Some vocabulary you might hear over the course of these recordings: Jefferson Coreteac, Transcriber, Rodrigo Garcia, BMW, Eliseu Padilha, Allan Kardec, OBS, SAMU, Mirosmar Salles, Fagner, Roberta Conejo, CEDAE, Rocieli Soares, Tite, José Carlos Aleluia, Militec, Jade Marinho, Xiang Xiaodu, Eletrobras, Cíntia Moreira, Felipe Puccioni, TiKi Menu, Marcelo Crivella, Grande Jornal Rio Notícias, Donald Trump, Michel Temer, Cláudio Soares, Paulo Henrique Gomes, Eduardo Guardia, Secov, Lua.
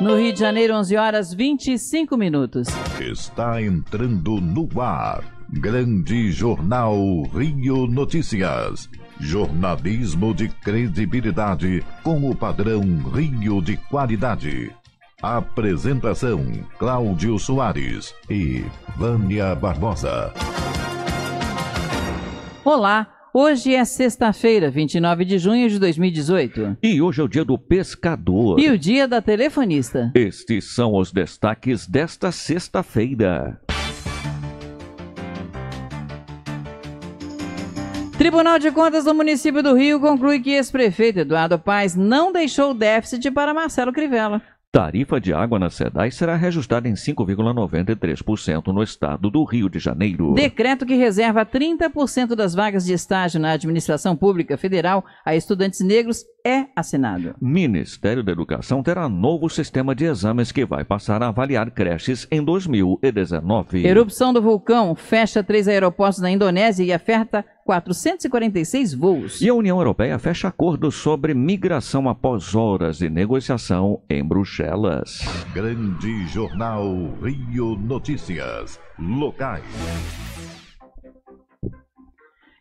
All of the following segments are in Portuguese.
No Rio de Janeiro, 11 horas 25 minutos. Está entrando no ar, Grande Jornal Rio Notícias. Jornalismo de credibilidade com o padrão Rio de qualidade. Apresentação, Cláudio Soares e Vânia Barbosa. Olá, hoje é sexta-feira, 29 de junho de 2018. E hoje é o dia do pescador. E o dia da telefonista. Estes são os destaques desta sexta-feira. Tribunal de Contas do município do Rio conclui que ex-prefeito Eduardo Paes não deixou o déficit para Marcelo Crivella. Tarifa de água na CEDAE será reajustada em 5,93% no estado do Rio de Janeiro. Decreto que reserva 30% das vagas de estágio na administração pública federal a estudantes negros é assinado. Ministério da Educação terá novo sistema de exames que vai passar a avaliar creches em 2019. Erupção do vulcão fecha 3 aeroportos na Indonésia e afeta 446 voos. E a União Europeia fecha acordo sobre migração após horas de negociação em Bruxelas. Grande Jornal Rio Notícias. Locais.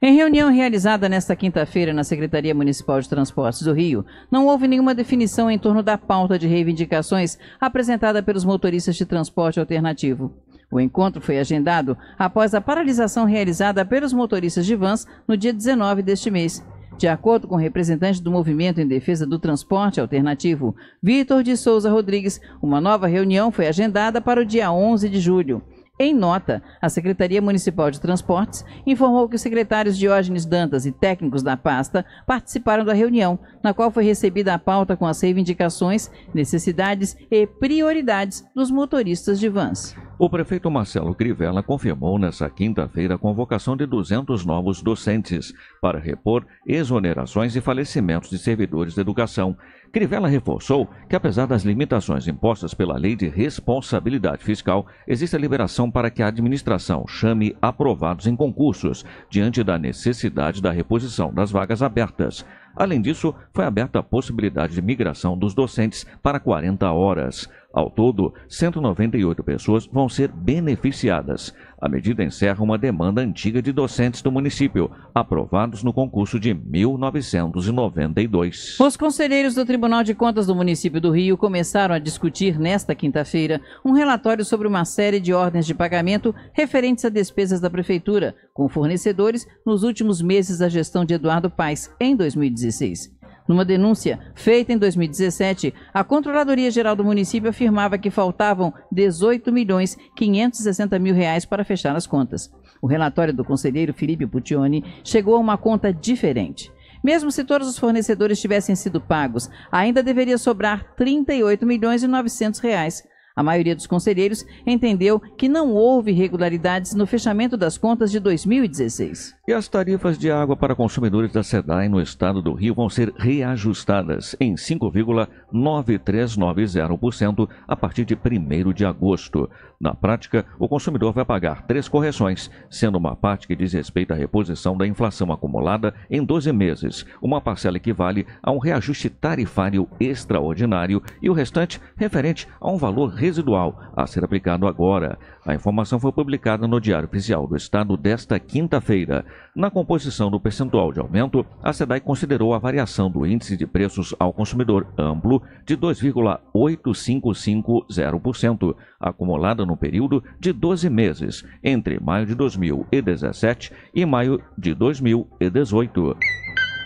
Em reunião realizada nesta quinta-feira na Secretaria Municipal de Transportes do Rio, não houve nenhuma definição em torno da pauta de reivindicações apresentada pelos motoristas de transporte alternativo. O encontro foi agendado após a paralisação realizada pelos motoristas de vans no dia 19 deste mês. De acordo com o representante do Movimento em Defesa do Transporte Alternativo, Vitor de Souza Rodrigues, uma nova reunião foi agendada para o dia 11 de julho. Em nota, a Secretaria Municipal de Transportes informou que os secretários Diógenes Dantas e técnicos da pasta participaram da reunião, na qual foi recebida a pauta com as reivindicações, necessidades e prioridades dos motoristas de vans. O prefeito Marcelo Crivella confirmou nesta quinta-feira a convocação de 200 novos docentes para repor exonerações e falecimentos de servidores da educação. Crivella reforçou que, apesar das limitações impostas pela Lei de Responsabilidade Fiscal, existe a liberação para que a administração chame aprovados em concursos, diante da necessidade da reposição das vagas abertas. Além disso, foi aberta a possibilidade de migração dos docentes para 40 horas. Ao todo, 198 pessoas vão ser beneficiadas. A medida encerra uma demanda antiga de docentes do município, aprovados no concurso de 1992. Os conselheiros do Tribunal de Contas do município do Rio começaram a discutir nesta quinta-feira um relatório sobre uma série de ordens de pagamento referentes a despesas da prefeitura com fornecedores nos últimos meses da gestão de Eduardo Paes em 2016. Numa denúncia feita em 2017, a Controladoria Geral do município afirmava que faltavam R$ 18.560.000 para fechar as contas. O relatório do conselheiro Felipe Puccioni chegou a uma conta diferente. Mesmo se todos os fornecedores tivessem sido pagos, ainda deveria sobrar R$ 38.900. A maioria dos conselheiros entendeu que não houve irregularidades no fechamento das contas de 2016. E as tarifas de água para consumidores da CEDAE no estado do Rio vão ser reajustadas em 5,9390% a partir de 1º de agosto. Na prática, o consumidor vai pagar 3 correções, sendo uma parte que diz respeito à reposição da inflação acumulada em 12 meses, uma parcela equivale a um reajuste tarifário extraordinário e o restante referente a um valor residual a ser aplicado agora. A informação foi publicada no Diário Oficial do Estado desta quinta-feira. Na composição do percentual de aumento, a CEDAE considerou a variação do Índice de Preços ao Consumidor Amplo de 2,8550%, acumulada no período de 12 meses, entre maio de 2017 e maio de 2018.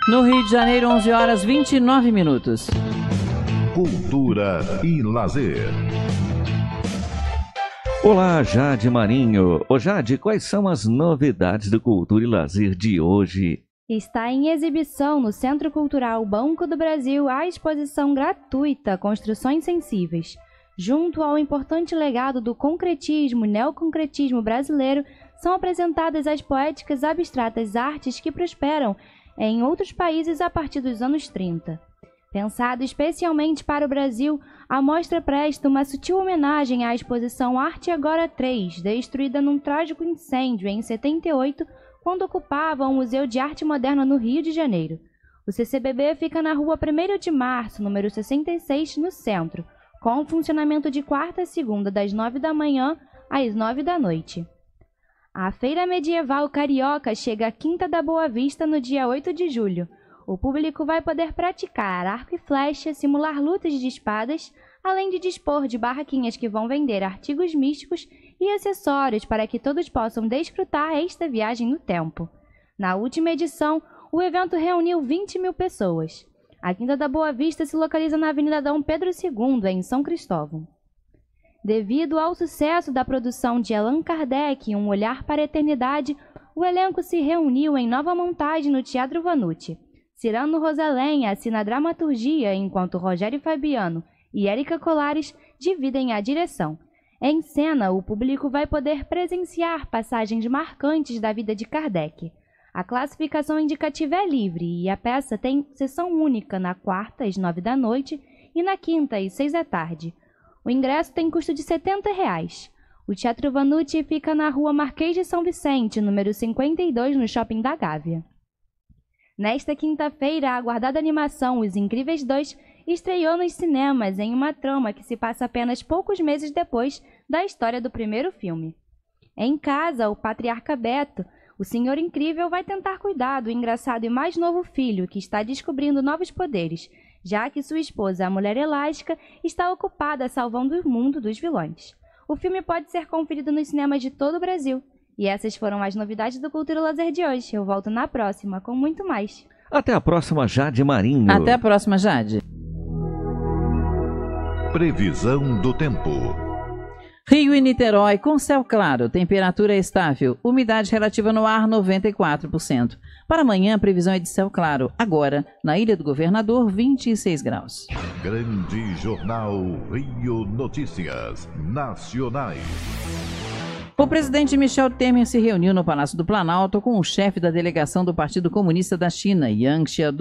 No Rio de Janeiro, 11 horas 29 minutos. Cultura e lazer. Olá, Jade Marinho. Ô Jade, quais são as novidades do Cultura e Lazer de hoje? Está em exibição no Centro Cultural Banco do Brasil a exposição gratuita Construções Sensíveis. Junto ao importante legado do concretismo e neoconcretismo brasileiro, são apresentadas as poéticas abstratas artes que prosperam em outros países a partir dos anos 30. Pensado especialmente para o Brasil, a mostra presta uma sutil homenagem à exposição Arte Agora 3, destruída num trágico incêndio em 78, quando ocupava o Museu de Arte Moderna no Rio de Janeiro. O CCBB fica na rua 1º de Março, número 66, no centro, com funcionamento de quarta a segunda, das 9 da manhã às 9 da noite. A Feira Medieval Carioca chega à Quinta da Boa Vista no dia 8 de julho. O público vai poder praticar arco e flecha, simular lutas de espadas, além de dispor de barraquinhas que vão vender artigos místicos e acessórios para que todos possam desfrutar esta viagem no tempo. Na última edição, o evento reuniu 20 mil pessoas. A Quinta da Boa Vista se localiza na Avenida Dom Pedro II, em São Cristóvão. Devido ao sucesso da produção de Allan Kardec, Um Olhar para a Eternidade, o elenco se reuniu em nova montagem no Teatro Vanucci. Cirano Rosalém assina a dramaturgia, enquanto Rogério Fabiano e Érica Colares dividem a direção. Em cena, o público vai poder presenciar passagens marcantes da vida de Kardec. A classificação indicativa é livre e a peça tem sessão única na quarta às 9 da noite e na quinta às 6 da tarde. O ingresso tem custo de R$ 70,00. O Teatro Vanucci fica na Rua Marquês de São Vicente, número 52, no Shopping da Gávea. Nesta quinta-feira, a aguardada animação Os Incríveis 2 estreou nos cinemas em uma trama que se passa apenas poucos meses depois da história do primeiro filme. Em casa, o patriarca Beto, o Senhor Incrível, vai tentar cuidar do engraçado e mais novo filho, que está descobrindo novos poderes, já que sua esposa, a Mulher Elástica, está ocupada salvando o mundo dos vilões. O filme pode ser conferido nos cinemas de todo o Brasil. E essas foram as novidades do Cultura e Lazer de hoje. Eu volto na próxima com muito mais. Até a próxima, Jade Marinho. Até a próxima, Jade. Previsão do tempo. Rio e Niterói com céu claro, temperatura estável, umidade relativa no ar 94%. Para amanhã, a previsão é de céu claro. Agora, na Ilha do Governador, 26 graus. Grande Jornal Rio Notícias Nacionais. O presidente Michel Temer se reuniu no Palácio do Planalto com o chefe da delegação do Partido Comunista da China, Yang Jiechi,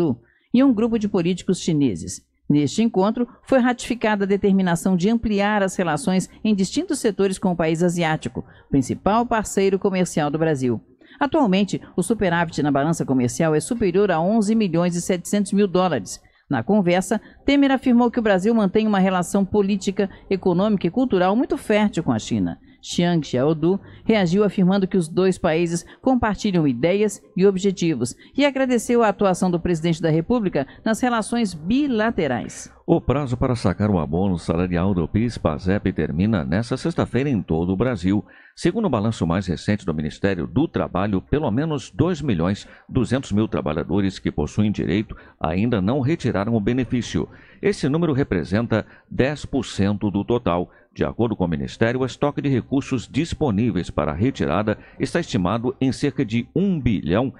e um grupo de políticos chineses. Neste encontro, foi ratificada a determinação de ampliar as relações em distintos setores com o país asiático, principal parceiro comercial do Brasil. Atualmente, o superávit na balança comercial é superior a US$ 11,7 milhões. Na conversa, Temer afirmou que o Brasil mantém uma relação política, econômica e cultural muito fértil com a China. Xiang Xiaodu reagiu afirmando que os dois países compartilham ideias e objetivos e agradeceu a atuação do presidente da República nas relações bilaterais. O prazo para sacar o abono salarial do PIS/PASEP termina nesta sexta-feira em todo o Brasil. Segundo o balanço mais recente do Ministério do Trabalho, pelo menos 2.200.000 trabalhadores que possuem direito ainda não retiraram o benefício. Esse número representa 10% do total. De acordo com o Ministério, o estoque de recursos disponíveis para retirada está estimado em cerca de R$ 1,6 bilhão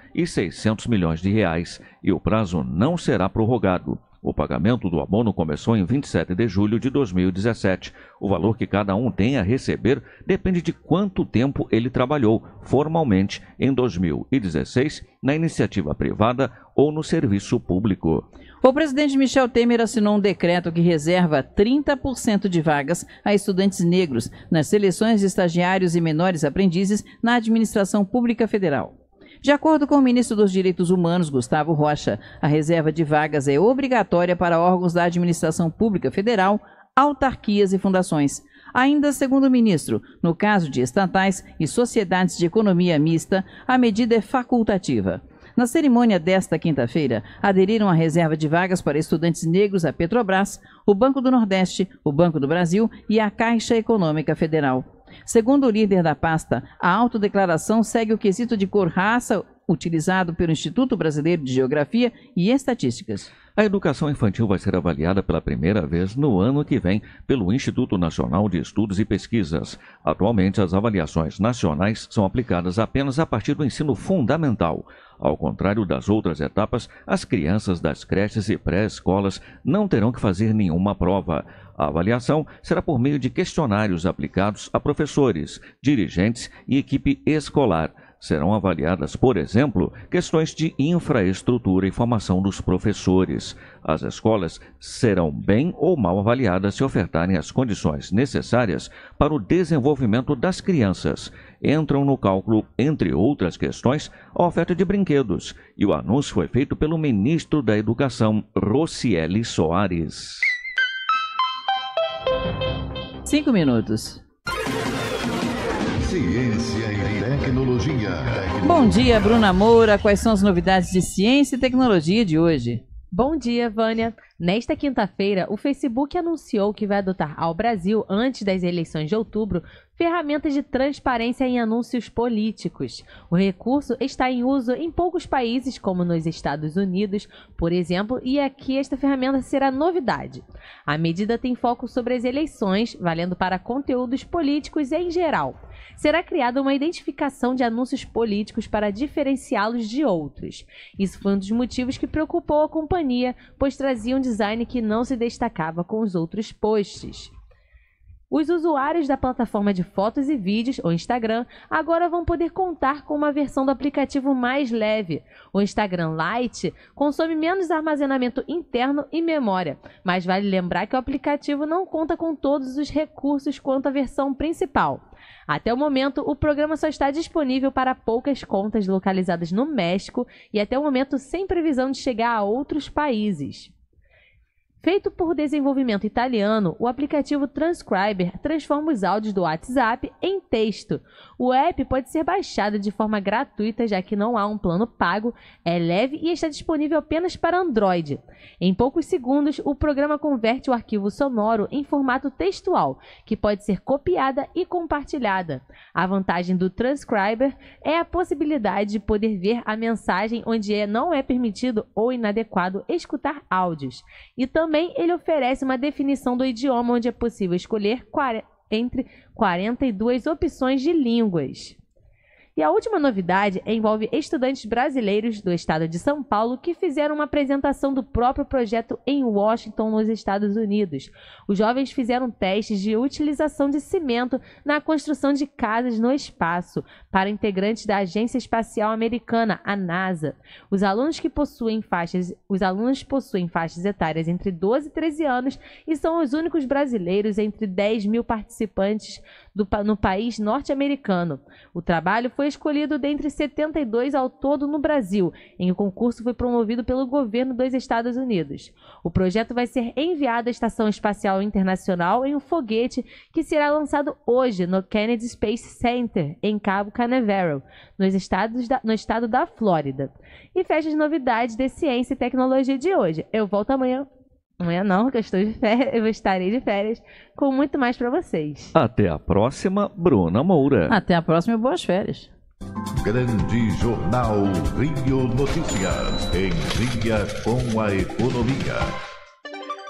e o prazo não será prorrogado. O pagamento do abono começou em 27 de julho de 2017. O valor que cada um tem a receber depende de quanto tempo ele trabalhou formalmente em 2016, na iniciativa privada ou no serviço público. O presidente Michel Temer assinou um decreto que reserva 30% de vagas a estudantes negros nas seleções de estagiários e menores aprendizes na administração pública federal. De acordo com o ministro dos Direitos Humanos, Gustavo Rocha, a reserva de vagas é obrigatória para órgãos da administração pública federal, autarquias e fundações. Ainda segundo o ministro, no caso de estatais e sociedades de economia mista, a medida é facultativa. Na cerimônia desta quinta-feira, aderiram à reserva de vagas para estudantes negros a Petrobras, o Banco do Nordeste, o Banco do Brasil e a Caixa Econômica Federal. Segundo o líder da pasta, a autodeclaração segue o quesito de cor, raça, utilizado pelo Instituto Brasileiro de Geografia e Estatísticas. A educação infantil vai ser avaliada pela primeira vez no ano que vem pelo Instituto Nacional de Estudos e Pesquisas. Atualmente, as avaliações nacionais são aplicadas apenas a partir do ensino fundamental. Ao contrário das outras etapas, as crianças das creches e pré-escolas não terão que fazer nenhuma prova. A avaliação será por meio de questionários aplicados a professores, dirigentes e equipe escolar. Serão avaliadas, por exemplo, questões de infraestrutura e formação dos professores. As escolas serão bem ou mal avaliadas se ofertarem as condições necessárias para o desenvolvimento das crianças. Entram no cálculo, entre outras questões, a oferta de brinquedos. E o anúncio foi feito pelo ministro da Educação, Rocieli Soares. 5 minutos. Ciência e tecnologia. Bom dia, Bruna Moura. Quais são as novidades de ciência e tecnologia de hoje? Bom dia, Vânia. Nesta quinta-feira, o Facebook anunciou que vai adotar ao Brasil, antes das eleições de outubro, ferramentas de transparência em anúncios políticos. O recurso está em uso em poucos países, como nos Estados Unidos, por exemplo, e aqui esta ferramenta será novidade. A medida tem foco sobre as eleições, valendo para conteúdos políticos em geral. Será criada uma identificação de anúncios políticos para diferenciá-los de outros. Isso foi um dos motivos que preocupou a companhia, pois trazia um design que não se destacava com os outros posts. Os usuários da plataforma de fotos e vídeos, o Instagram, agora vão poder contar com uma versão do aplicativo mais leve. O Instagram Lite consome menos armazenamento interno e memória, mas vale lembrar que o aplicativo não conta com todos os recursos quanto à versão principal. Até o momento, o programa só está disponível para poucas contas localizadas no México e até o momento sem previsão de chegar a outros países. Feito por desenvolvimento italiano, o aplicativo Transcriber transforma os áudios do WhatsApp em texto. O app pode ser baixado de forma gratuita, já que não há um plano pago, é leve e está disponível apenas para Android. Em poucos segundos, o programa converte o arquivo sonoro em formato textual, que pode ser copiada e compartilhada. A vantagem do Transcriber é a possibilidade de poder ver a mensagem onde não é permitido ou inadequado escutar áudios. E também ele oferece uma definição do idioma, onde é possível escolher entre 42 opções de línguas. E a última novidade envolve estudantes brasileiros do estado de São Paulo que fizeram uma apresentação do próprio projeto em Washington, nos Estados Unidos. Os jovens fizeram testes de utilização de cimento na construção de casas no espaço para integrantes da Agência Espacial Americana, a NASA. Os alunos possuem faixas etárias entre 12 e 13 anos e são os únicos brasileiros entre 10 mil participantes no país norte-americano. O trabalho foi escolhido dentre 72 ao todo no Brasil, e o concurso foi promovido pelo governo dos Estados Unidos. O projeto vai ser enviado à Estação Espacial Internacional em um foguete que será lançado hoje no Kennedy Space Center, em Cabo Canaveral, no estado da Flórida. E fecha as novidades de ciência e tecnologia de hoje. Eu volto amanhã. Amanhã não, que eu estarei de férias, com muito mais para vocês. Até a próxima, Bruna Moura. Até a próxima e boas férias. Grande Jornal Rio Notícias, em dia com a economia.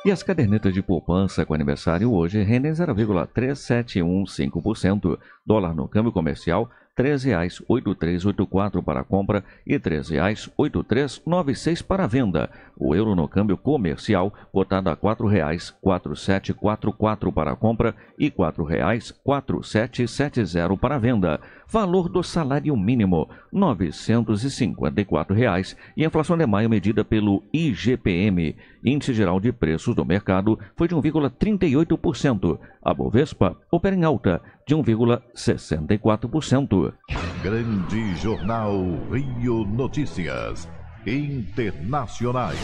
E as cadernetas de poupança com aniversário hoje rendem 0,3715%. Dólar no câmbio comercial, R$ 13,8384 para a compra e R$ 13,8396 para a venda. O euro no câmbio comercial, cotado a R$ 4,4744 para a compra e R$ 4,4770 para a venda. Valor do salário mínimo, R$ 954,00. E a inflação de maio medida pelo IGPM, Índice Geral de Preços do Mercado, foi de 1,38%. A Bovespa opera em alta de 1,64%. Grande Jornal Rio Notícias Internacionais.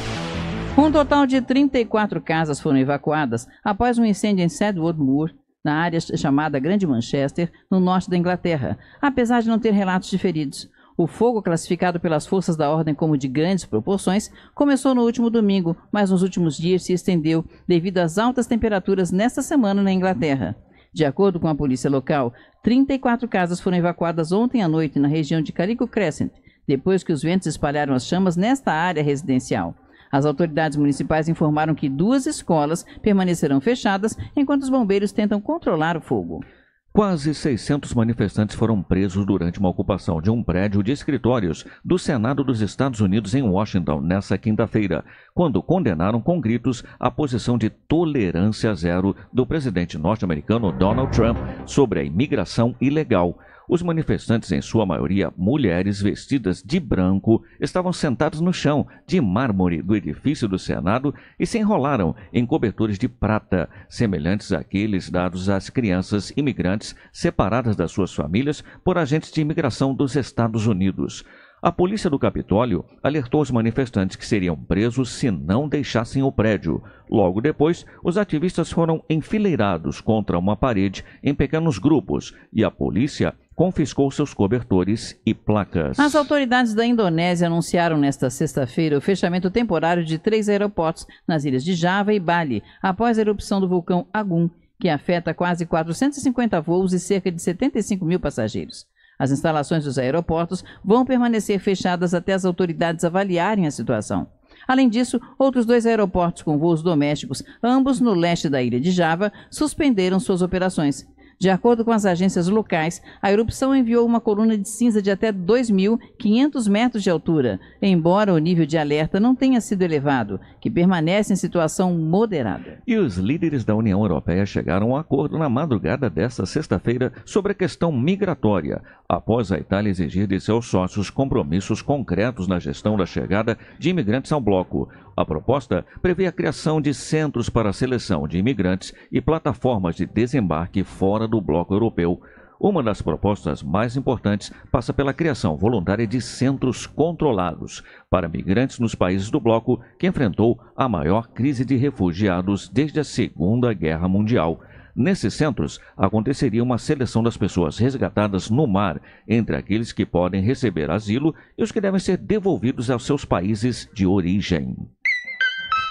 Um total de 34 casas foram evacuadas após um incêndio em Sedgewood Moor, na área chamada Grande Manchester, no norte da Inglaterra, apesar de não ter relatos de feridos. O fogo, classificado pelas forças da ordem como de grandes proporções, começou no último domingo, mas nos últimos dias se estendeu devido às altas temperaturas nesta semana na Inglaterra. De acordo com a polícia local, 34 casas foram evacuadas ontem à noite na região de Calico Crescent, depois que os ventos espalharam as chamas nesta área residencial. As autoridades municipais informaram que 2 escolas permanecerão fechadas enquanto os bombeiros tentam controlar o fogo. Quase 600 manifestantes foram presos durante uma ocupação de um prédio de escritórios do Senado dos Estados Unidos em Washington nesta quinta-feira, quando condenaram com gritos a posição de tolerância zero do presidente norte-americano Donald Trump sobre a imigração ilegal. Os manifestantes, em sua maioria mulheres vestidas de branco, estavam sentados no chão de mármore do edifício do Senado e se enrolaram em cobertores de prata, semelhantes àqueles dados às crianças imigrantes separadas das suas famílias por agentes de imigração dos Estados Unidos. A polícia do Capitólio alertou os manifestantes que seriam presos se não deixassem o prédio. Logo depois, os ativistas foram enfileirados contra uma parede em pequenos grupos e a polícia confiscou seus cobertores e placas. As autoridades da Indonésia anunciaram nesta sexta-feira o fechamento temporário de 3 aeroportos nas ilhas de Java e Bali, após a erupção do vulcão Agung, que afeta quase 450 voos e cerca de 75 mil passageiros. As instalações dos aeroportos vão permanecer fechadas até as autoridades avaliarem a situação. Além disso, outros 2 aeroportos com voos domésticos, ambos no leste da ilha de Java, suspenderam suas operações. De acordo com as agências locais, a erupção enviou uma coluna de cinza de até 2.500 metros de altura, embora o nível de alerta não tenha sido elevado, que permanece em situação moderada. E os líderes da União Europeia chegaram a um acordo na madrugada desta sexta-feira sobre a questão migratória, após a Itália exigir de seus sócios compromissos concretos na gestão da chegada de imigrantes ao bloco. A proposta prevê a criação de centros para a seleção de imigrantes e plataformas de desembarque fora do bloco europeu. Uma das propostas mais importantes passa pela criação voluntária de centros controlados para migrantes nos países do bloco, que enfrentou a maior crise de refugiados desde a Segunda Guerra Mundial. Nesses centros, aconteceria uma seleção das pessoas resgatadas no mar, entre aqueles que podem receber asilo e os que devem ser devolvidos aos seus países de origem.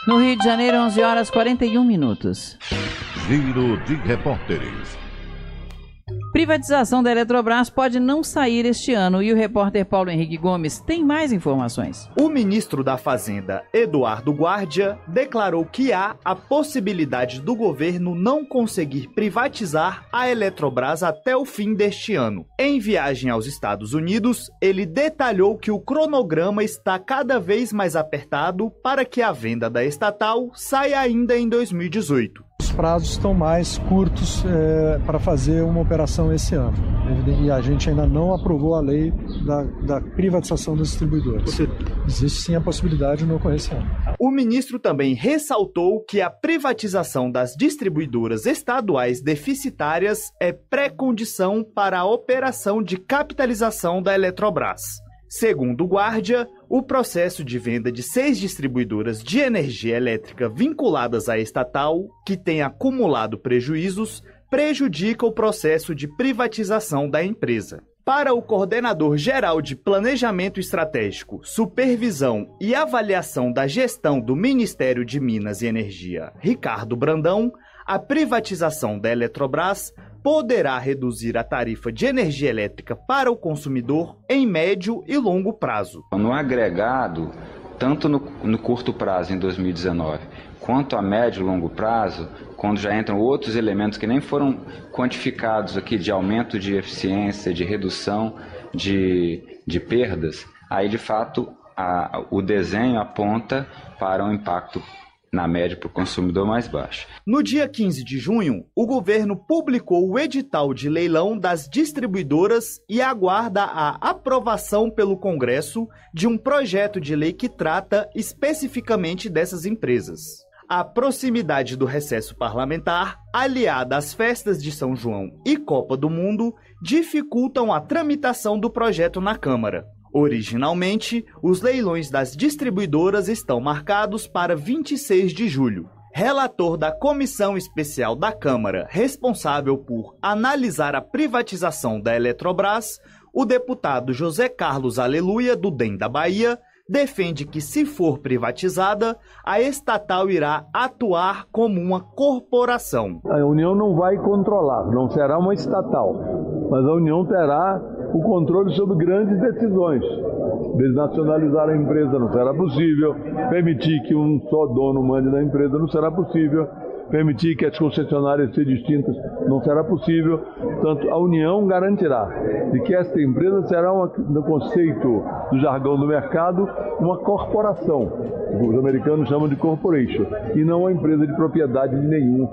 No Rio de Janeiro, 11h41. Giro de repórteres. Privatização da Eletrobras pode não sair este ano e o repórter Paulo Henrique Gomes tem mais informações. O ministro da Fazenda, Eduardo Guardia, declarou que há a possibilidade do governo não conseguir privatizar a Eletrobras até o fim deste ano. Em viagem aos Estados Unidos, ele detalhou que o cronograma está cada vez mais apertado para que a venda da estatal saia ainda em 2018. Os prazos estão mais curtos para fazer uma operação esse ano. E a gente ainda não aprovou a lei da privatização dos distribuidores. Existe sim a possibilidade de não ocorrer esse ano. O ministro também ressaltou que a privatização das distribuidoras estaduais deficitárias é pré-condição para a operação de capitalização da Eletrobras. Segundo Guardia, o processo de venda de 6 distribuidoras de energia elétrica vinculadas à estatal, que tem acumulado prejuízos, prejudica o processo de privatização da empresa. Para o coordenador-geral de Planejamento Estratégico, Supervisão e Avaliação da Gestão do Ministério de Minas e Energia, Ricardo Brandão, a privatização da Eletrobras poderá reduzir a tarifa de energia elétrica para o consumidor em médio e longo prazo. No agregado, tanto no curto prazo, em 2019, quanto a médio e longo prazo, quando já entram outros elementos que nem foram quantificados aqui, de aumento de eficiência, de redução de perdas, aí de fato o desenho aponta para um impacto na média para o consumidor mais baixo. No dia 15 de junho, o governo publicou o edital de leilão das distribuidoras e aguarda a aprovação pelo Congresso de um projeto de lei que trata especificamente dessas empresas. A proximidade do recesso parlamentar, aliada às festas de São João e Copa do Mundo, dificultam a tramitação do projeto na Câmara. Originalmente, os leilões das distribuidoras estão marcados para 26 de julho. Relator da Comissão Especial da Câmara, responsável por analisar a privatização da Eletrobras, o deputado José Carlos Aleluia, do DEM da Bahia, defende que, se for privatizada, a estatal irá atuar como uma corporação. A União não vai controlar, não será uma estatal, mas a União terá o controle sobre grandes decisões. Desnacionalizar a empresa não será possível, permitir que um só dono mande na empresa não será possível, permitir que as concessionárias sejam distintas não será possível. Portanto, a União garantirá de que esta empresa será, no conceito do jargão do mercado, uma corporação. Os americanos chamam de corporation, e não uma empresa de propriedade de nenhum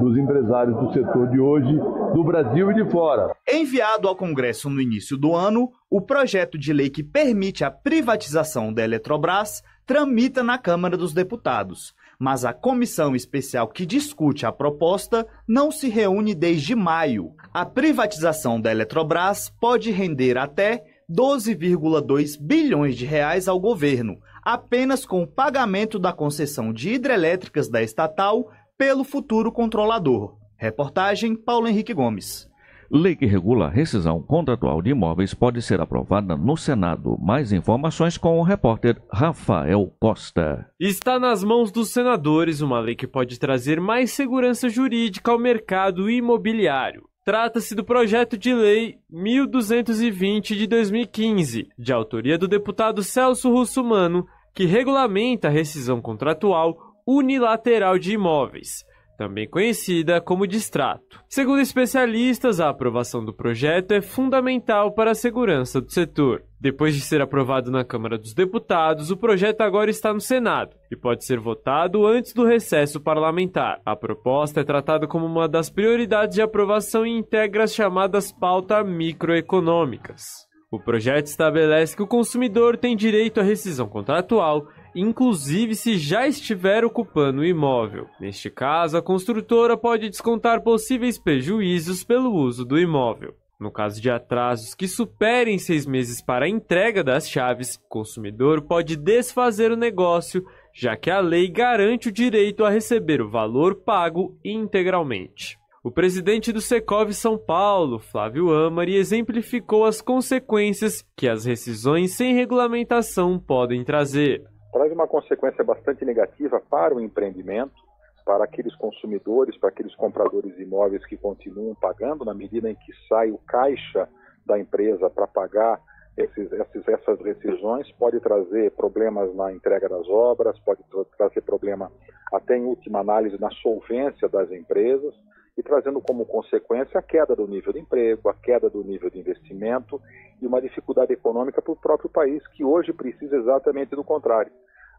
dos empresários do setor de hoje, do Brasil e de fora. Enviado ao Congresso no início do ano, o projeto de lei que permite a privatização da Eletrobras tramita na Câmara dos Deputados. Mas a comissão especial que discute a proposta não se reúne desde maio. A privatização da Eletrobras pode render até 12,2 bilhões de reais ao governo, apenas com o pagamento da concessão de hidrelétricas da estatal pelo futuro controlador. Reportagem Paulo Henrique Gomes. Lei que regula a rescisão contratual de imóveis pode ser aprovada no Senado. Mais informações com o repórter Rafael Costa. Está nas mãos dos senadores uma lei que pode trazer mais segurança jurídica ao mercado imobiliário. Trata-se do projeto de lei 1220 de 2015, de autoria do deputado Celso Russomano, que regulamenta a rescisão contratual unilateral de imóveis, também conhecida como distrato. Segundo especialistas, a aprovação do projeto é fundamental para a segurança do setor. Depois de ser aprovado na Câmara dos Deputados, o projeto agora está no Senado e pode ser votado antes do recesso parlamentar. A proposta é tratada como uma das prioridades de aprovação e integra as chamadas pautas microeconômicas. O projeto estabelece que o consumidor tem direito à rescisão contratual, inclusive se já estiver ocupando o imóvel. Neste caso, a construtora pode descontar possíveis prejuízos pelo uso do imóvel. No caso de atrasos que superem 6 meses para a entrega das chaves, o consumidor pode desfazer o negócio, já que a lei garante o direito a receber o valor pago integralmente. O presidente do Secov São Paulo, Flávio Amari, exemplificou as consequências que as rescisões sem regulamentação podem trazer. Traz uma consequência bastante negativa para o empreendimento, para aqueles consumidores, para aqueles compradores de imóveis que continuam pagando, na medida em que sai o caixa da empresa para pagar essas rescisões, pode trazer problemas na entrega das obras, pode trazer problema até em última análise na solvência das empresas, e trazendo como consequência a queda do nível de emprego, a queda do nível de investimento e uma dificuldade econômica para o próprio país, que hoje precisa exatamente do contrário.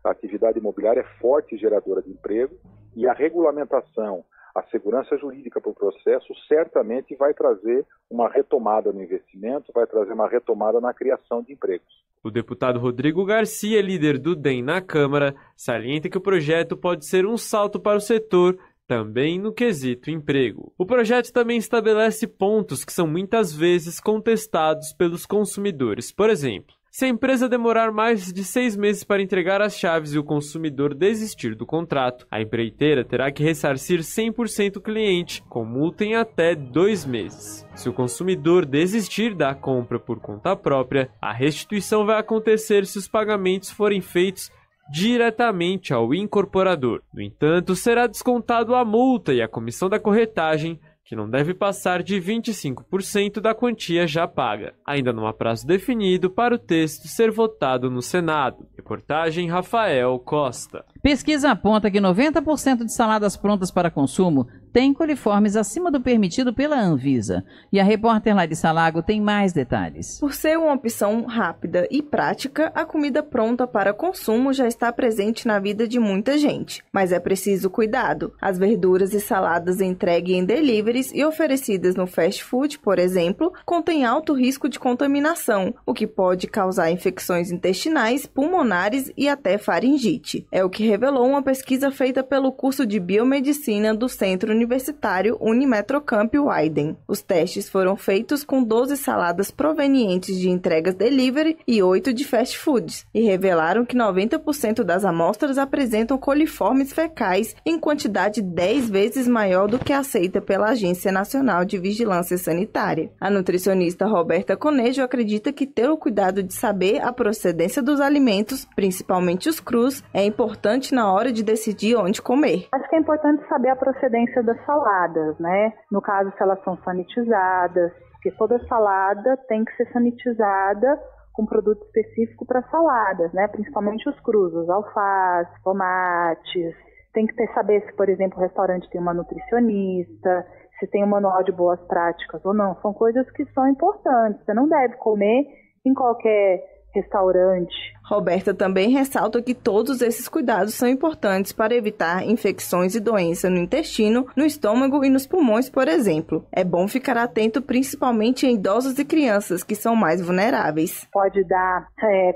A atividade imobiliária é forte geradora de emprego e a regulamentação, a segurança jurídica para o processo certamente vai trazer uma retomada no investimento, vai trazer uma retomada na criação de empregos. O deputado Rodrigo Garcia, líder do DEM na Câmara, salienta que o projeto pode ser um salto para o setor, também no quesito emprego. O projeto também estabelece pontos que são muitas vezes contestados pelos consumidores. Por exemplo, se a empresa demorar mais de 6 meses para entregar as chaves e o consumidor desistir do contrato, a empreiteira terá que ressarcir 100% o cliente, com multa em até 2 meses. Se o consumidor desistir da compra por conta própria, a restituição vai acontecer se os pagamentos forem feitos diretamente ao incorporador. No entanto, será descontado a multa e a comissão da corretagem, que não deve passar de 25% da quantia já paga, ainda não há prazo definido para o texto ser votado no Senado. Reportagem Rafael Costa. Pesquisa aponta que 90% de saladas prontas para consumo têm coliformes acima do permitido pela Anvisa. E a repórter Larissa Lago tem mais detalhes. Por ser uma opção rápida e prática, a comida pronta para consumo já está presente na vida de muita gente. Mas é preciso cuidado. As verduras e saladas entregues em deliveries e oferecidas no fast food, por exemplo, contêm alto risco de contaminação, o que pode causar infecções intestinais, pulmonares e até faringite. É o que revelou uma pesquisa feita pelo curso de biomedicina do Centro Universitário Unimetrocamp Widen. Os testes foram feitos com 12 saladas provenientes de entregas delivery e 8 de fast foods, e revelaram que 90% das amostras apresentam coliformes fecais em quantidade 10 vezes maior do que aceita pela Agência Nacional de Vigilância Sanitária. A nutricionista Roberta Conejo acredita que ter o cuidado de saber a procedência dos alimentos, principalmente os crus, é importante na hora de decidir onde comer. Acho que é importante saber a procedência das saladas, né? No caso, se elas são sanitizadas, porque toda salada tem que ser sanitizada com produto específico para saladas, né? Principalmente os crus, os alfaces, tomates. Tem que saber se, por exemplo, o restaurante tem uma nutricionista, se tem um manual de boas práticas ou não. São coisas que são importantes. Você não deve comer em qualquer restaurante. Roberta também ressalta que todos esses cuidados são importantes para evitar infecções e doença no intestino, no estômago e nos pulmões, por exemplo. É bom ficar atento principalmente em idosos e crianças, que são mais vulneráveis. Pode dar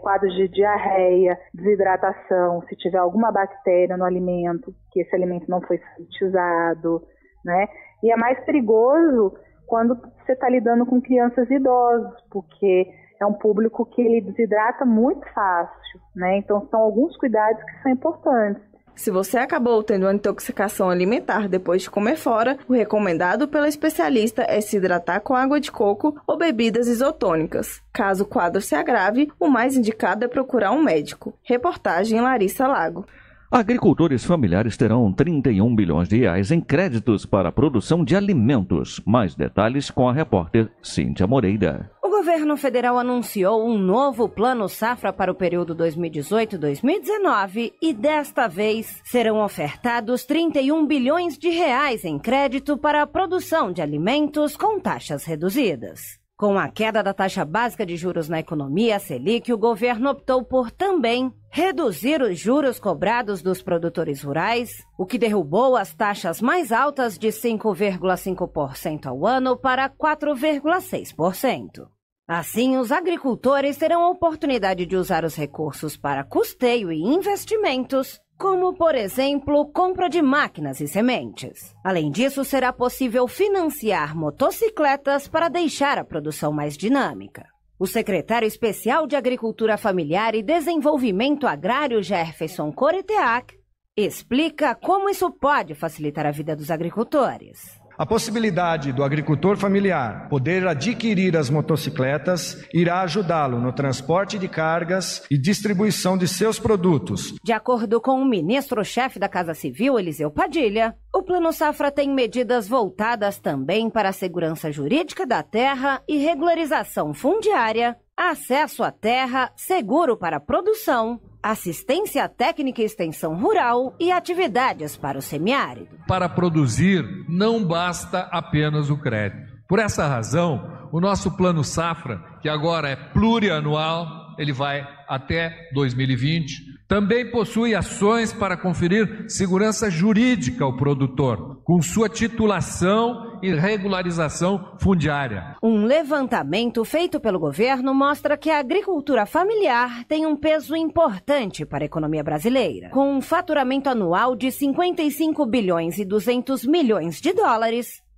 quadros de diarreia, desidratação, se tiver alguma bactéria no alimento, que esse alimento não foi sanitizado, né? E é mais perigoso quando você está lidando com crianças e idosos, porque é é um público que ele desidrata muito fácil, né? Então são alguns cuidados que são importantes. Se você acabou tendo uma intoxicação alimentar depois de comer fora, o recomendado pela especialista é se hidratar com água de coco ou bebidas isotônicas. Caso o quadro se agrave, o mais indicado é procurar um médico. Reportagem Larissa Lago. Agricultores familiares terão R$ 31 bilhões em créditos para a produção de alimentos. Mais detalhes com a repórter Cíntia Moreira. O governo federal anunciou um novo plano safra para o período 2018-2019 e desta vez serão ofertados R$ 31 bilhões em crédito para a produção de alimentos com taxas reduzidas. Com a queda da taxa básica de juros na economia, a Selic, o governo optou por também reduzir os juros cobrados dos produtores rurais, o que derrubou as taxas mais altas de 5,5% ao ano para 4,6%. Assim, os agricultores terão a oportunidade de usar os recursos para custeio e investimentos, como, por exemplo, compra de máquinas e sementes. Além disso, será possível financiar motocicletas para deixar a produção mais dinâmica. O secretário especial de Agricultura Familiar e Desenvolvimento Agrário, Jefferson Coreteac, explica como isso pode facilitar a vida dos agricultores. A possibilidade do agricultor familiar poder adquirir as motocicletas irá ajudá-lo no transporte de cargas e distribuição de seus produtos. De acordo com o ministro-chefe da Casa Civil, Eliseu Padilha, o Plano Safra tem medidas voltadas também para a segurança jurídica da terra e regularização fundiária, acesso à terra, seguro para a produção, assistência técnica e extensão rural e atividades para o semiárido. Para produzir, não basta apenas o crédito. Por essa razão, o nosso plano safra, que agora é plurianual, ele vai até 2020, também possui ações para conferir segurança jurídica ao produtor, com sua titulação e regularização fundiária. Um levantamento feito pelo governo mostra que a agricultura familiar tem um peso importante para a economia brasileira. Com um faturamento anual de US$ 55,2 bilhões,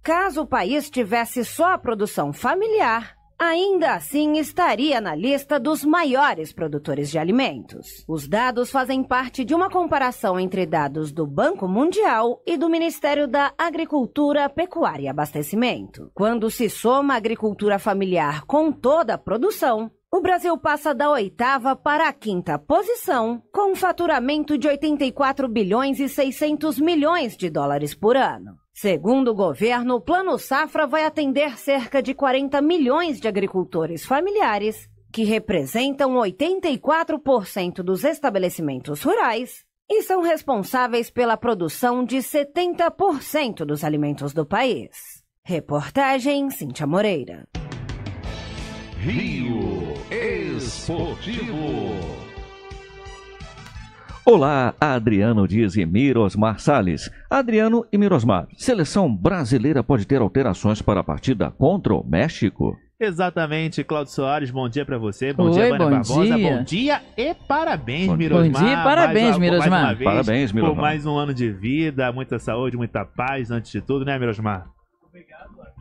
caso o país tivesse só a produção familiar, ainda assim estaria na lista dos maiores produtores de alimentos. Os dados fazem parte de uma comparação entre dados do Banco Mundial e do Ministério da Agricultura, Pecuária e Abastecimento. Quando se soma a agricultura familiar com toda a produção, o Brasil passa da 8ª para a 5ª posição, com um faturamento de US$ 84,6 bilhões por ano. Segundo o governo, o Plano Safra vai atender cerca de 40 milhões de agricultores familiares, que representam 84% dos estabelecimentos rurais e são responsáveis pela produção de 70% dos alimentos do país. Reportagem Cíntia Moreira. Rio Esportivo. Olá, Adriano Dias e Mirosmar Salles. Adriano e Mirosmar, seleção brasileira pode ter alterações para a partida contra o México? Exatamente, Cláudio Soares, bom dia para você, bom dia, Vânia Barbosa, bom dia e parabéns, Mirosmar. Bom dia e parabéns, Mirosmar. Parabéns, Mirosmar. Por mais um ano de vida, muita saúde, muita paz, antes de tudo, né, Mirosmar? Obrigado, amigo.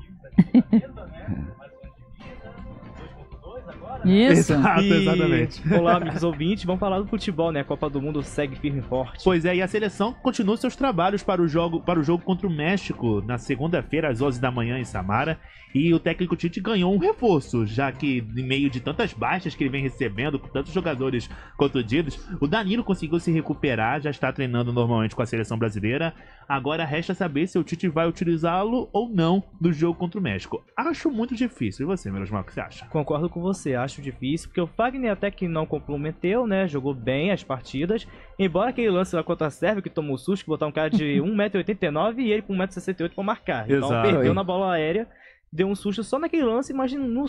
Isso. Exato, exatamente. Olá, amigos ouvintes. Vamos falar do futebol, né? A Copa do Mundo segue firme e forte. Pois é, e a seleção continua seus trabalhos para o jogo contra o México na segunda-feira, às 11 da manhã, em Samara. E o técnico Tite ganhou um reforço, já que, em meio de tantas baixas que ele vem recebendo, com tantos jogadores contundidos, o Danilo conseguiu se recuperar, já está treinando normalmente com a seleção brasileira. Agora resta saber se o Tite vai utilizá-lo ou não no jogo contra o México. Acho muito difícil. E você, Mirosmar, o que você acha? Concordo com você, acho difícil, porque o Fagner até que não comprometeu, né? Jogou bem as partidas, embora aquele lance lá contra a Sérvia, que tomou o susto, que botar um cara de 1,89 m e ele com 1,68 m pra marcar. Exato. Então perdeu na bola aérea. Deu um susto só naquele lance, mas no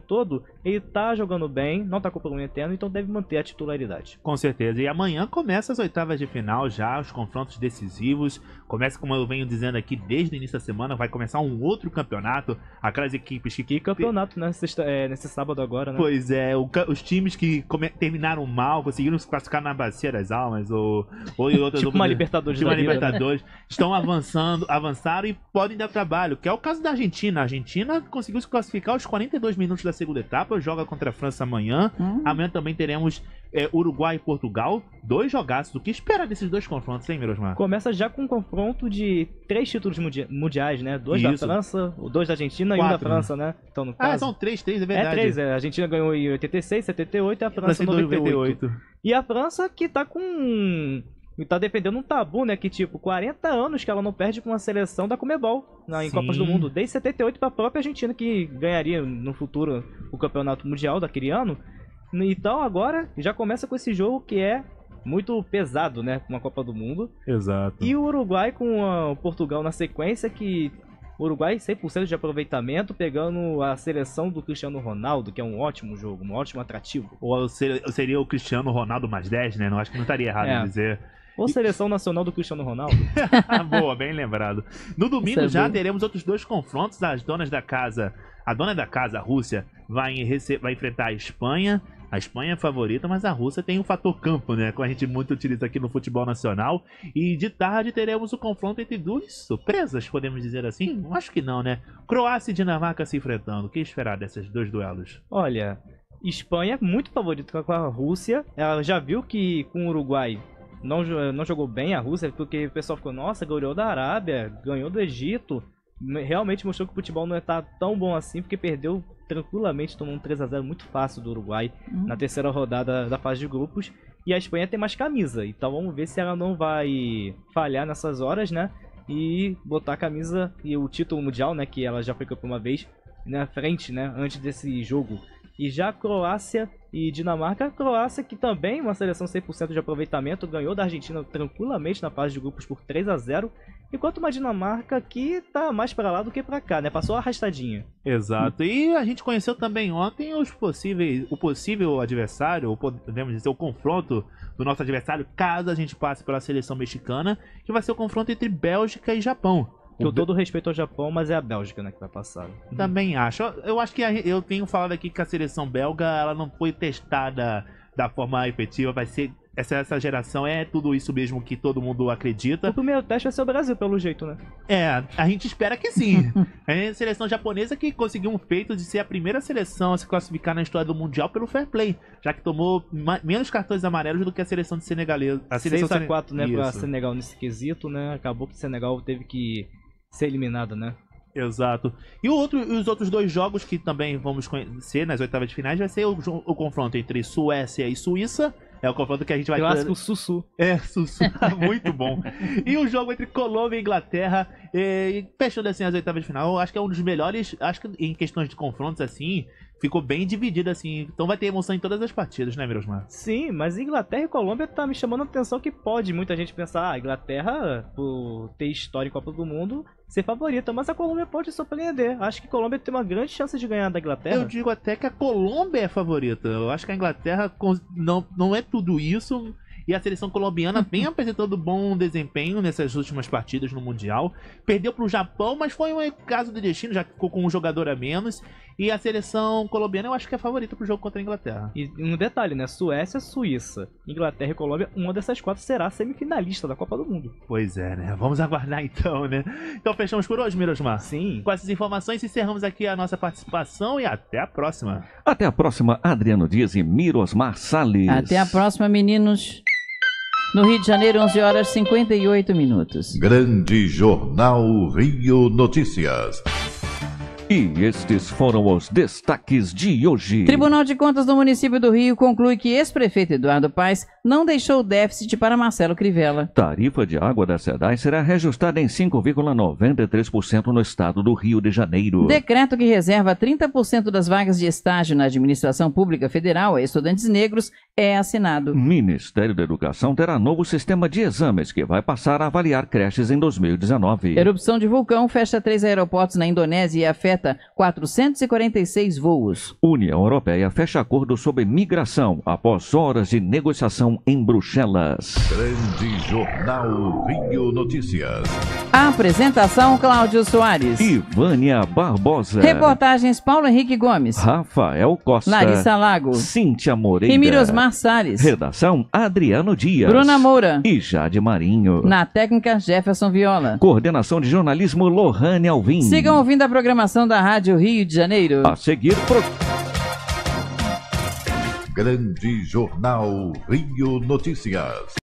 todo, ele tá jogando bem, não tá com problema interno, então deve manter a titularidade. Com certeza, e amanhã começa as oitavas de final já, os confrontos decisivos, começa, como eu venho dizendo aqui, desde o início da semana, vai começar um outro campeonato, aquelas equipes que... E campeonato nesse sábado agora, né? Pois é, os times que terminaram mal, conseguiram se classificar na Bacia das Almas, ou em outras... tipo uma Libertadores, estão avançando, avançaram e podem dar trabalho, que é o caso da Argentina. na Argentina conseguiu se classificar aos 42 minutos da segunda etapa, joga contra a França amanhã. Amanhã também teremos Uruguai e Portugal, dois jogaços. O que espera desses dois confrontos, hein, Mirosmar? Começa já com um confronto de 3 títulos mundiais, né? 2 da França, 2 da Argentina, 4, e 1 da França, né? Então, no caso... Ah, são 3, é verdade. É 3, a Argentina ganhou em 86, 78 e a França em 98. E a França que tá com... E tá defendendo um tabu, né? Que tipo, 40 anos que ela não perde com uma seleção da Conmebol, né, em Copas do Mundo. Desde 78 para a própria Argentina, que ganharia no futuro o campeonato mundial daquele ano. Então agora já começa com esse jogo que é muito pesado, né? Com a Copa do Mundo. Exato. E o Uruguai com o Portugal na sequência, que... Uruguai 100% de aproveitamento, pegando a seleção do Cristiano Ronaldo, que é um ótimo jogo, um ótimo atrativo. Ou seria o Cristiano Ronaldo mais 10, né? Não, acho que não estaria errado em dizer... Ou seleção nacional do Cristiano Ronaldo. Boa, bem lembrado. No domingo já teremos outros dois confrontos. As donas da casa, a dona da casa, a Rússia, vai enfrentar a Espanha. A Espanha é favorita, mas a Rússia tem um fator campo, né? Que a gente muito utiliza aqui no futebol nacional. E de tarde teremos o confronto entre duas surpresas, podemos dizer assim? Acho que não, né? Croácia e Dinamarca se enfrentando. O que esperar desses dois duelos? Olha, Espanha muito favorita com a Rússia. Ela já viu que com o Uruguai... Não jogou bem a Rússia, porque o pessoal ficou, nossa, ganhou da Arábia, ganhou do Egito. Realmente mostrou que o futebol não está tão bom assim, porque perdeu tranquilamente, tomou um 3-0 muito fácil do Uruguai na terceira rodada da fase de grupos. E a Espanha tem mais camisa, então vamos ver se ela não vai falhar nessas horas, né? E botar a camisa e o título mundial, né? Que ela já foi campeã uma vez, na frente, né? Antes desse jogo. E já a Croácia e Dinamarca, a Croácia que também uma seleção 100% de aproveitamento, ganhou da Argentina tranquilamente na fase de grupos por 3-0, enquanto uma Dinamarca que tá mais para lá do que para cá, né? Passou arrastadinha. Exato. E a gente conheceu também ontem o possível adversário, ou podemos dizer, o confronto do nosso adversário, caso a gente passe pela seleção mexicana, que vai ser o confronto entre Bélgica e Japão. Com todo respeito ao Japão, mas é a Bélgica, né, que vai passar. Também acho. Eu acho que eu tenho falado aqui que a seleção belga, ela não foi testada da forma efetiva, vai ser... Essa geração é tudo isso mesmo que todo mundo acredita. O primeiro teste vai ser o Brasil, pelo jeito, né? É, a gente espera que sim. É a seleção japonesa que conseguiu um feito de ser a primeira seleção a se classificar na história do Mundial pelo fair play, já que tomou menos cartões amarelos do que a seleção de senegalesa. 6-4, né, pra Senegal nesse quesito, né? Acabou que o Senegal teve que ser eliminado, né? Exato. E os outros dois jogos que também vamos conhecer nas oitavas de finais vai ser o confronto entre Suécia e Suíça. É o confronto que a gente vai ter. Clássico Sussu. É, Sussu. Muito bom. E o jogo entre Colômbia e Inglaterra, fechando assim as oitavas de final, acho que é um dos melhores, acho que em questões de confrontos assim, ficou bem dividido assim. Então vai ter emoção em todas as partidas, né, Mirosmar? Sim, mas Inglaterra e Colômbia tá me chamando a atenção que pode muita gente pensar, ah, Inglaterra, por ter história em Copa do Mundo, ser favorita, mas a Colômbia pode surpreender. Acho que a Colômbia tem uma grande chance de ganhar da Inglaterra. Eu digo até que a Colômbia é favorita. Eu acho que a Inglaterra não é tudo isso, e a seleção colombiana vem apresentando bom desempenho nessas últimas partidas no Mundial. Perdeu para o Japão, mas foi um caso de destino, já que ficou com um jogador a menos. E a seleção colombiana eu acho que é a favorita para o jogo contra a Inglaterra. E um detalhe, né? Suécia, Suíça, Inglaterra e Colômbia, uma dessas 4 será a semifinalista da Copa do Mundo. Pois é, né? Vamos aguardar então, né? Então fechamos por hoje, Mirosmar. Sim. Com essas informações encerramos aqui a nossa participação e até a próxima. Até a próxima, Adriano Dias e Mirosmar Salles. Até a próxima, meninos. No Rio de Janeiro, 11h58. Grande Jornal Rio Notícias. E estes foram os destaques de hoje. Tribunal de Contas do município do Rio conclui que ex-prefeito Eduardo Paes não deixou déficit para Marcelo Crivella. Tarifa de água da CEDAE será reajustada em 5,93% no estado do Rio de Janeiro. Decreto que reserva 30% das vagas de estágio na administração pública federal a estudantes negros é assinado. Ministério da Educação terá novo sistema de exames que vai passar a avaliar creches em 2019. Erupção de vulcão fecha 3 aeroportos na Indonésia e afeta 446 voos. União Europeia fecha acordo sobre migração após horas de negociação reunião em Bruxelas. Grande Jornal Rio Notícias. Apresentação Cláudio Soares e Vânia Barbosa. Reportagens Paulo Henrique Gomes, Rafael Costa, Larissa Lago, Cíntia Moreira e Mirosmar Salles. Redação Adriano Dias, Bruna Moura e Jade Marinho. Na técnica Jefferson Viola. Coordenação de jornalismo Lohane Alvim. Sigam ouvindo a programação da Rádio Rio de Janeiro. A seguir Grande Jornal Rio Notícias.